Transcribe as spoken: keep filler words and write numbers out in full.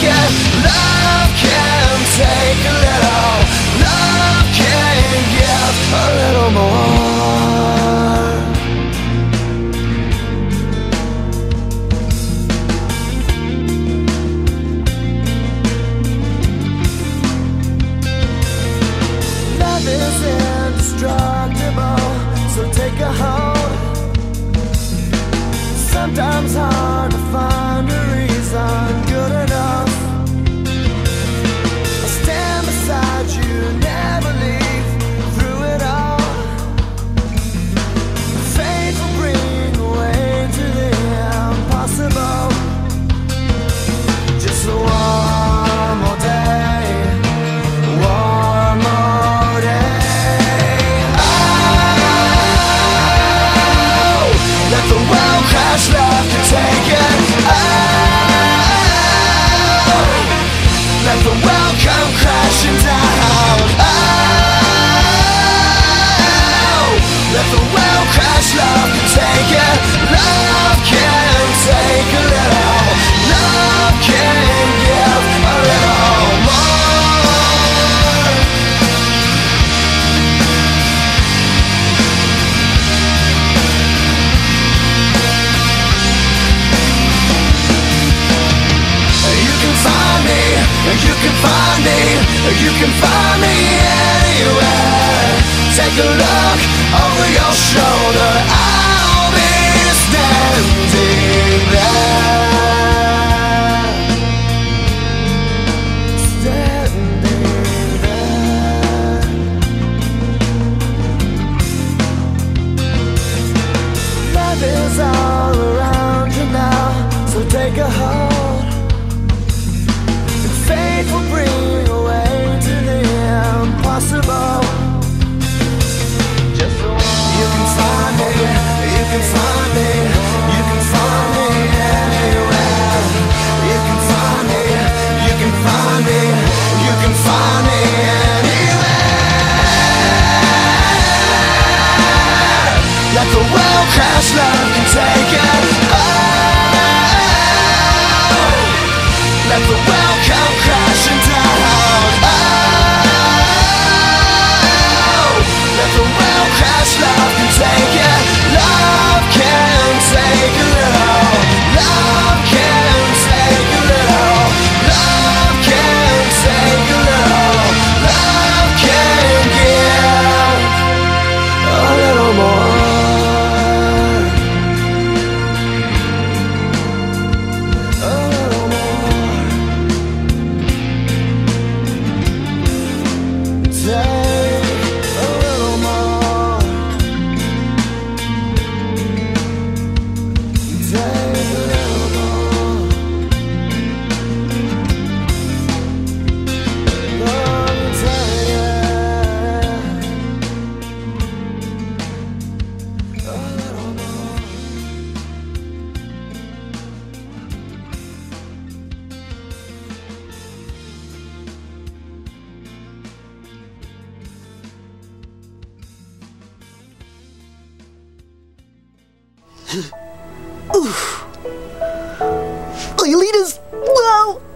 guess love can take a little, love can give a little more. Love is indestructible, so take a hold. Sometimes hard to find a reason good enough. I'll stand beside you, never leave through it all. Fate will bring the way to the impossible. Just one more day, one more day. Oh, let the world crash, love can take it. Oh, let the world come crashing down. Oh, let the world crash, love can take it. Love can take a little, love can give a little more. You can find me, you can find me, you can find me anywhere. Take a look over your shoulder, I'll be standing there. Standing there. Love is all around you now, so take a hold. Fate will bring a way to the impossible. Just the one. You can find me, you can find me, you can find me anywhere. You can find me, you can find me, you can find me anywhere. Let the world crash, love can take it. Oh, let the world come crashing down. Oh, let the world crash, love can take it. Love can take a little, love can take a little, love can take a little, love can give a little more. Oof. Aelita's, well,